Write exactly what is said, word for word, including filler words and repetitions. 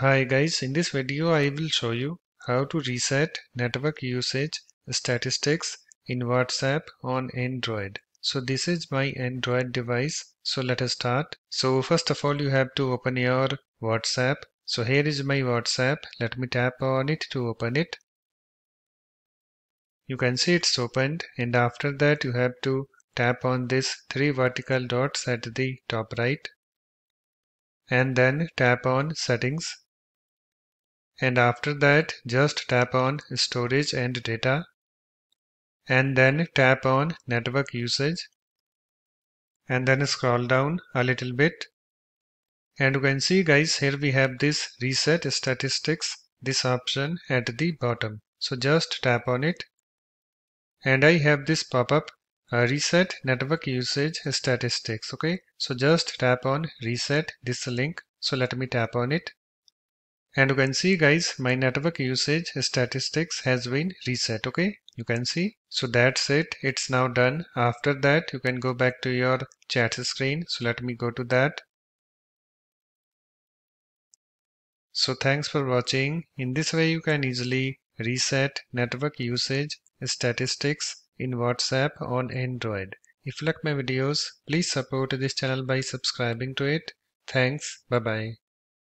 Hi guys, in this video I will show you how to reset network usage statistics in WhatsApp on Android. So this is my Android device. So let us start. So first of all you have to open your WhatsApp. So here is my WhatsApp. Let me tap on it to open it. You can see it's opened, and after that you have to tap on this three vertical dots at the top right and then tap on settings. And after that just tap on storage and data and then tap on network usage and then scroll down a little bit, and you can see guys, here we have this reset statistics, this option at the bottom. So just tap on it and I have this pop-up uh, reset network usage statistics. Okay, so just tap on reset this link. So let me tap on it. And you can see guys, my network usage statistics has been reset. Okay, you can see. So that's it, it's now done. After that you can go back to your chat screen. So let me go to that. So thanks for watching. In this way you can easily reset network usage statistics in WhatsApp on Android. If you like my videos, please support this channel by subscribing to it. Thanks, bye bye.